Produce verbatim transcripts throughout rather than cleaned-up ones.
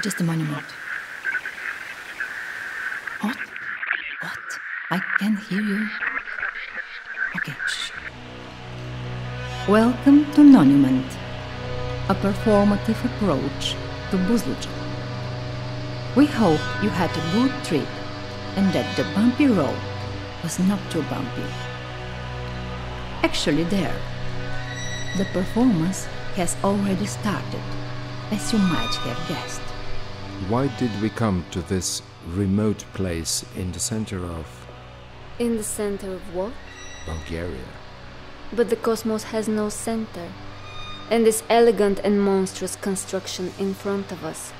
Just a monument. What? What? I can't hear you. Okay, shh. Welcome to Monument, a performative approach to Buzludzha. We hope you had a good trip and that the bumpy road was not too bumpy. Actually there, the performance has already started, as you might have guessed. Why did we come to this remote place in the center of... In the center of what? Bulgaria. But the cosmos has no center, and this elegant and monstrous construction in front of us,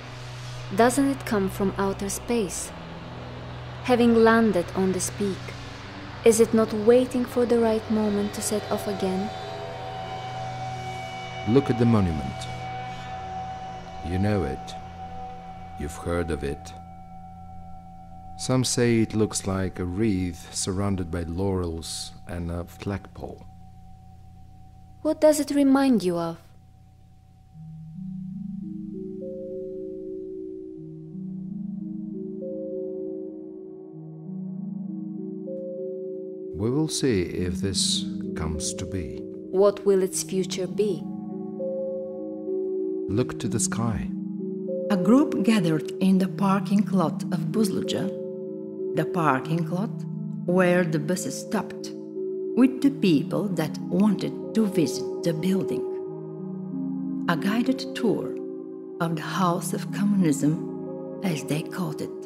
doesn't it come from outer space? Having landed on this peak, is it not waiting for the right moment to set off again? Look at the monument. You know it. You've heard of it. Some say it looks like a wreath surrounded by laurels and a flagpole. What does it remind you of? We will see if this comes to be. What will its future be? Look to the sky. A group gathered in the parking lot of Buzludzha, the parking lot where the buses stopped, with the people that wanted to visit the building. A guided tour of the House of Communism, as they called it.